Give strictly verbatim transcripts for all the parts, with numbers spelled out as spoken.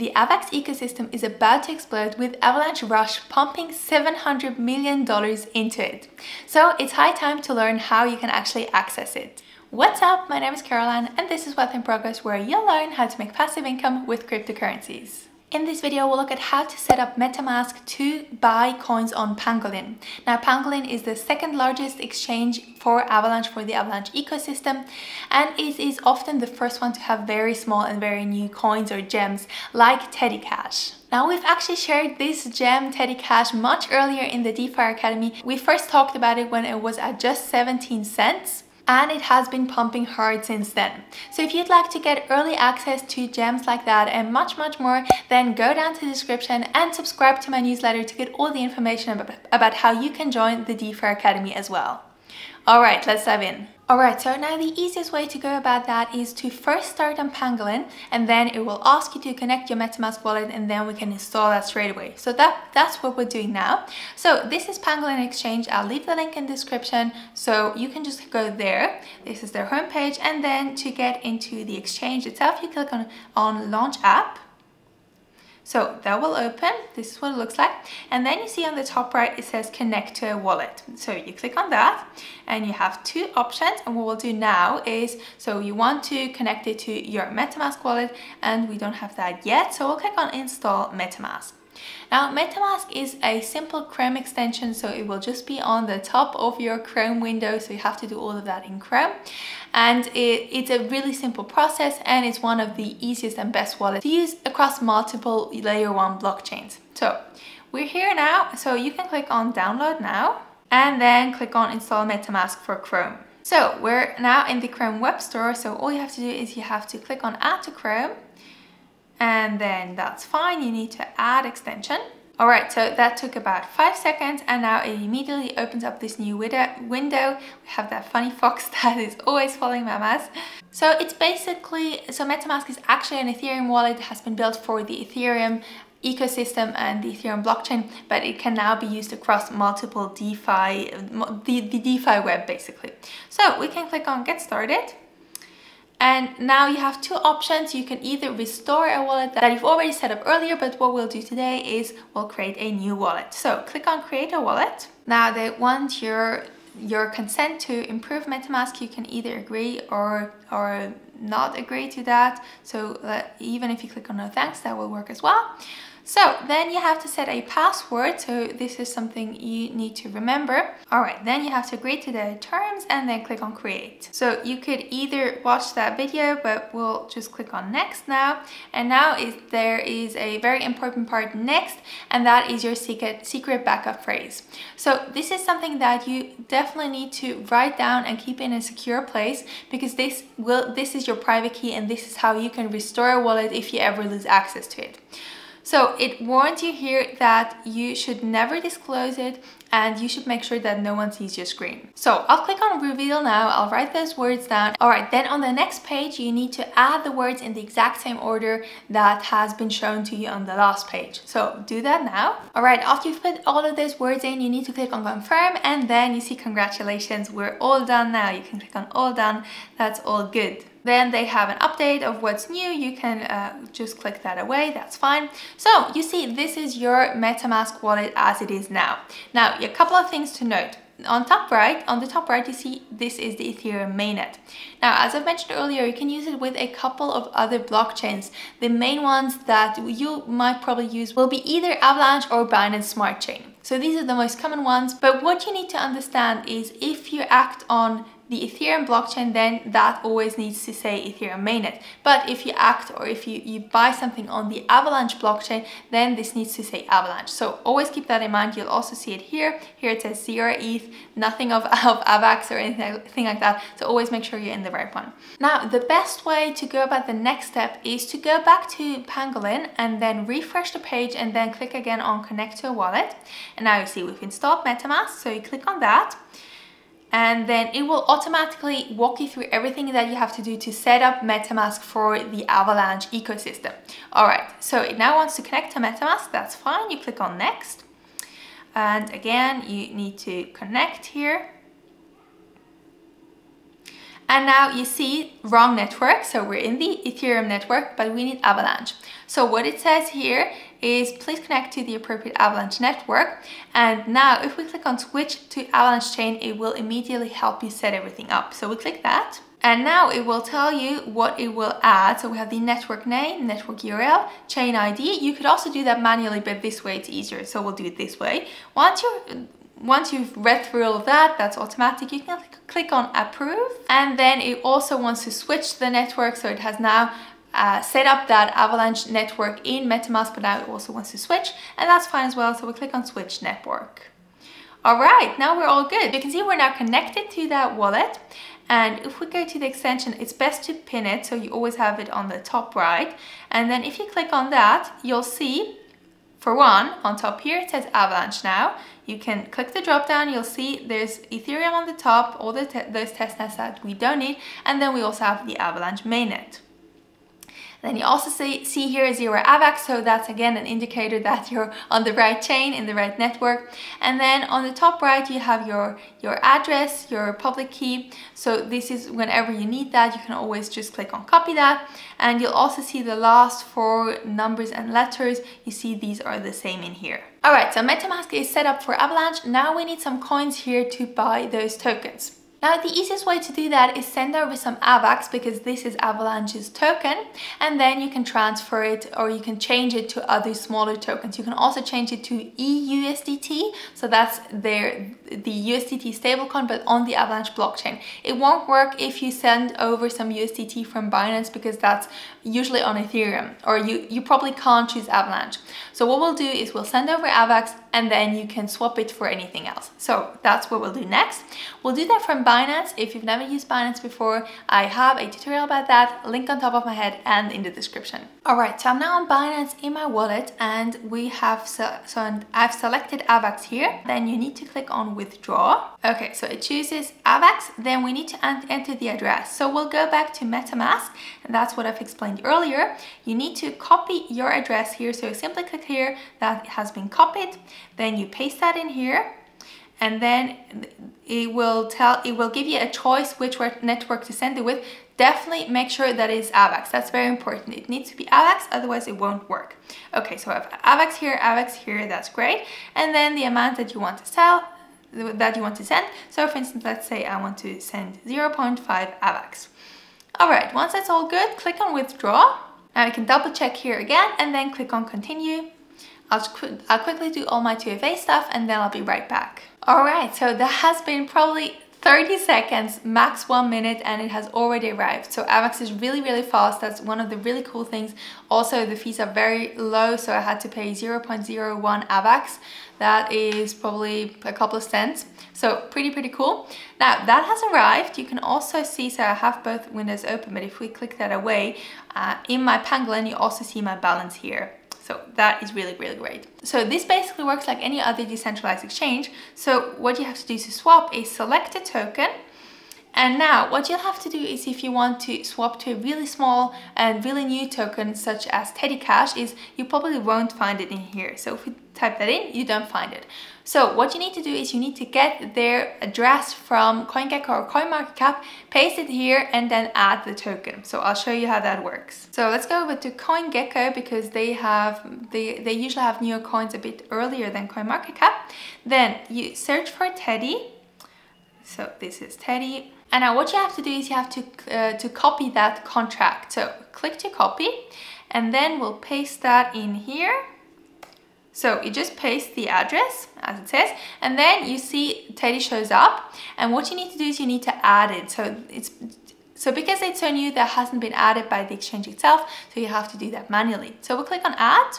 The AVAX ecosystem is about to explode with Avalanche Rush pumping seven hundred million dollars into it. So it's high time to learn how you can actually access it. What's up? My name is Caroline and this is Wealth in Progress, where you'll learn how to make passive income with cryptocurrencies. In this video, we'll look at how to set up MetaMask to buy coins on Pangolin. Now, Pangolin is the second largest exchange for Avalanche, for the Avalanche ecosystem, and it is often the first one to have very small and very new coins or gems like Teddy Cash. Now, we've actually shared this gem, Teddy Cash, much earlier in the DeFire Academy. We first talked about it when it was at just seventeen cents. And it has been pumping hard since then. So if you'd like to get early access to gems like that and much, much more, then go down to the description and subscribe to my newsletter to get all the information about how you can join the DeFire Academy as well. All right, let's dive in. All right, so now the easiest way to go about that is to first start on Pangolin, and then it will ask you to connect your MetaMask wallet, and then we can install that straight away. So that, that's what we're doing now. So this is Pangolin Exchange. I'll leave the link in the description, so you can just go there. This is their homepage, and then to get into the exchange itself, you click on, on Launch App. So that will open. This is what it looks like. And then you see on the top right, it says connect to a wallet. So you click on that and you have two options. And what we'll do now is, so you want to connect it to your MetaMask wallet, and we don't have that yet. So we'll click on install MetaMask. Now, MetaMask is a simple Chrome extension, so it will just be on the top of your Chrome window, so you have to do all of that in Chrome. And it, it's a really simple process, and it's one of the easiest and best wallets to use across multiple layer one blockchains. So we're here now, so you can click on download now, and then click on install MetaMask for Chrome. So we're now in the Chrome Web Store, so all you have to do is you have to click on add to Chrome. And then that's fine, you need to add extension. All right, so that took about five seconds, and now it immediately opens up this new window. We have that funny fox that is always following my mouse. So it's basically, so MetaMask is actually an Ethereum wallet that has been built for the Ethereum ecosystem and the Ethereum blockchain, but it can now be used across multiple DeFi, the, the DeFi web basically. So we can click on get started. And now you have two options. You can either restore a wallet that you've already set up earlier, but what we'll do today is we'll create a new wallet. So click on create a wallet. Now they want your your consent to improve MetaMask. You can either agree or or not agree to that. So uh, even if you click on no thanks, that will work as well. So then you have to set a password. So this is something you need to remember. All right, then you have to agree to the terms and then click on create. So you could either watch that video, but we'll just click on next now. And now is, there is a very important part next, and that is your secret, secret backup phrase. So this is something that you definitely need to write down and keep in a secure place, because this will, this is your private key, and this is how you can restore a wallet if you ever lose access to it. So it warns you here that you should never disclose it, and you should make sure that no one sees your screen. So I'll click on reveal now, I'll write those words down. All right, then on the next page, you need to add the words in the exact same order that has been shown to you on the last page. So do that now. All right, after you've put all of those words in, you need to click on confirm, and then you see congratulations, we're all done now. You can click on all done, that's all good. Then they have an update of what's new. You can uh, just click that away, that's fine. So you see, this is your MetaMask wallet as it is now. Now, a couple of things to note. On top right, on the top right, you see this is the Ethereum mainnet. Now, as I've mentioned earlier, you can use it with a couple of other blockchains. The main ones that you might probably use will be either Avalanche or Binance Smart Chain. So these are the most common ones, but what you need to understand is if you act on the Ethereum blockchain, then that always needs to say Ethereum mainnet. But if you act or if you, you buy something on the Avalanche blockchain, then this needs to say Avalanche. So always keep that in mind. You'll also see it here. Here it says zero E T H, nothing of, of AVAX or anything like that. So always make sure you're in the right one. Now, the best way to go about the next step is to go back to Pangolin and then refresh the page and then click again on connect to a wallet. And now you see we've installed MetaMask. So you click on that. And then it will automatically walk you through everything that you have to do to set up MetaMask for the Avalanche ecosystem. All right, so it now wants to connect to MetaMask. That's fine. You click on next. And again, you need to connect here. And now you see wrong network. So we're in the Ethereum network, but we need Avalanche. So what it says here is please connect to the appropriate Avalanche network. And now if we click on switch to Avalanche chain, it will immediately help you set everything up. So we click that. And now it will tell you what it will add. So we have the network name, network U R L, chain I D. You could also do that manually, but this way it's easier. So we'll do it this way. Once you're, once you've read through all of that, that's automatic. You can click on approve. And then it also wants to switch the network. So it has now uh, set up that Avalanche network in MetaMask, but now it also wants to switch. And that's fine as well. So we click on switch network. All right, now we're all good. You can see we're now connected to that wallet. And if we go to the extension, it's best to pin it so you always have it on the top right. And then if you click on that, you'll see, for one, on top here it says Avalanche now. You can click the drop down, you'll see there's Ethereum on the top, all the te those testnets that we don't need, and then we also have the Avalanche mainnet. Then you also see, see here zero AVAX, so that's again an indicator that you're on the right chain, in the right network. And then on the top right, you have your, your address, your public key. So this is whenever you need that, you can always just click on copy that. And you'll also see the last four numbers and letters. You see these are the same in here. All right, so MetaMask is set up for Avalanche. Now we need some coins here to buy those tokens. Now, the easiest way to do that is send over some AVAX, because this is Avalanche's token, and then you can transfer it or you can change it to other smaller tokens. You can also change it to E U S D T, so that's their, the U S D T stablecoin, but on the Avalanche blockchain. It won't work if you send over some U S D T from Binance, because that's usually on Ethereum, or you, you probably can't choose Avalanche. So what we'll do is we'll send over AVAX, and then you can swap it for anything else. So that's what we'll do next. We'll do that from Binance. If you've never used Binance before, I have a tutorial about that, link on top of my head and in the description. All right, so I'm now on Binance in my wallet, and we have, so, so I've selected AVAX here. Then you need to click on withdraw. Okay, so it chooses AVAX. Then we need to enter the address. So we'll go back to MetaMask, and that's what I've explained earlier. You need to copy your address here. So simply click here, that has been copied. Then you paste that in here, and then it will tell, it will give you a choice which network to send it with. Definitely make sure that it's AVAX. That's very important. It needs to be AVAX, otherwise it won't work. Okay, so I have AVAX here, AVAX here, that's great. And then the amount that you want to sell, that you want to send. So for instance, let's say I want to send zero point five AVAX. All right, once that's all good, click on withdraw. Now you can double check here again, and then click on continue. I'll, I'll quickly do all my two F A stuff, and then I'll be right back. All right, so that has been probably thirty seconds, max one minute, and it has already arrived. So AVAX is really, really fast. That's one of the really cool things. Also, the fees are very low, so I had to pay zero point zero one AVAX. That is probably a couple of cents. So pretty, pretty cool. Now that has arrived. You can also see, so I have both windows open, but if we click that away, uh, in my Pangolin, you also see my balance here. So that is really, really great. So this basically works like any other decentralized exchange. So what you have to do to swap is select a token. And now what you'll have to do is, if you want to swap to a really small and really new token, such as Teddy Cash, is you probably won't find it in here. So if we type that in, you don't find it. So what you need to do is you need to get their address from CoinGecko or CoinMarketCap, paste it here, and then add the token. So I'll show you how that works. So let's go over to CoinGecko, because they have they, they usually have newer coins a bit earlier than CoinMarketCap. Then you search for Teddy. So this is Teddy. And now what you have to do is you have to, uh, to copy that contract. So click to copy, and then we'll paste that in here. So you just paste the address, as it says, and then you see Teddy shows up. And what you need to do is you need to add it. So it's so because it's so new, that hasn't been added by the exchange itself. So you have to do that manually. So we'll click on add.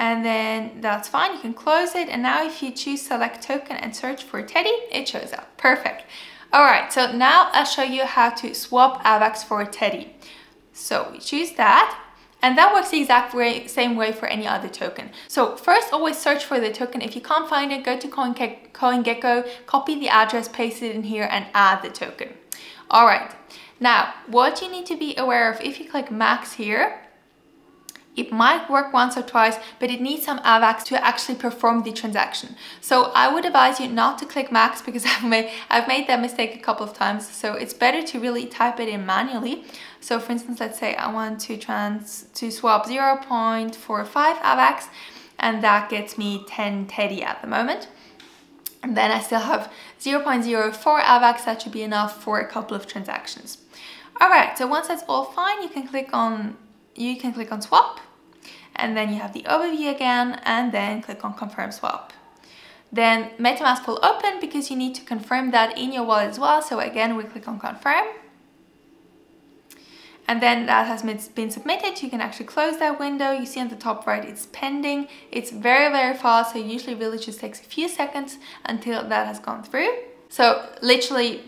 And then that's fine, you can close it. And now if you choose select token and search for Teddy, it shows up. Perfect. All right, so now I'll show you how to swap AVAX for Teddy. So we choose that, and that works the exact way, same way for any other token. So first, always search for the token. If you can't find it, go to CoinGecko, copy the address, paste it in here, and add the token. All right, now what you need to be aware of, if you click max here, It might work once or twice, but it needs some AVAX to actually perform the transaction. So I would advise you not to click max, because I've made, I've made that mistake a couple of times. So it's better to really type it in manually. So for instance, let's say I want to trans to swap zero point four five AVAX, and that gets me ten Teddy at the moment. And then I still have zero point zero four AVAX. That should be enough for a couple of transactions. All right, so once that's all fine, you can click on you can click on swap, and then you have the overview again, and then click on confirm swap. Then MetaMask will open because you need to confirm that in your wallet as well. So again, we click on confirm, and then that has been submitted. You can actually close that window. You see on the top right, it's pending. It's very, very fast. So usually really just takes a few seconds until that has gone through. So literally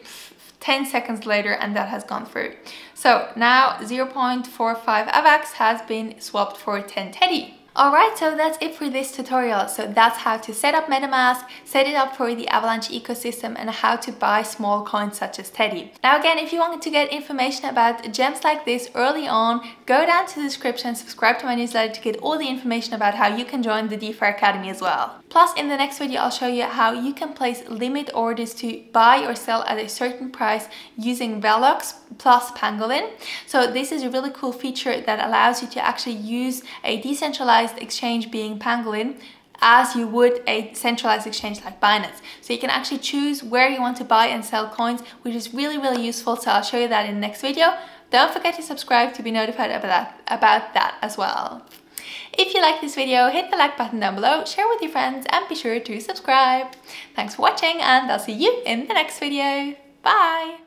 ten seconds later, and that has gone through. So now zero point four five AVAX has been swapped for ten Teddy. All right, so that's it for this tutorial. So that's how to set up MetaMask, set it up for the Avalanche ecosystem, and how to buy small coins such as Teddy. Now again, if you wanted to get information about gems like this early on, go down to the description, subscribe to my newsletter to get all the information about how you can join the DeFire Academy as well. Plus, in the next video, I'll show you how you can place limit orders to buy or sell at a certain price using Velox plus Pangolin. So this is a really cool feature that allows you to actually use a decentralized exchange, being Pangolin, as you would a centralized exchange like Binance. So you can actually choose where you want to buy and sell coins, which is really, really useful. So I'll show you that in the next video. Don't forget to subscribe to be notified about that, about that as well. If you like this video, hit the like button down below, share with your friends, and be sure to subscribe. Thanks for watching, and I'll see you in the next video. Bye!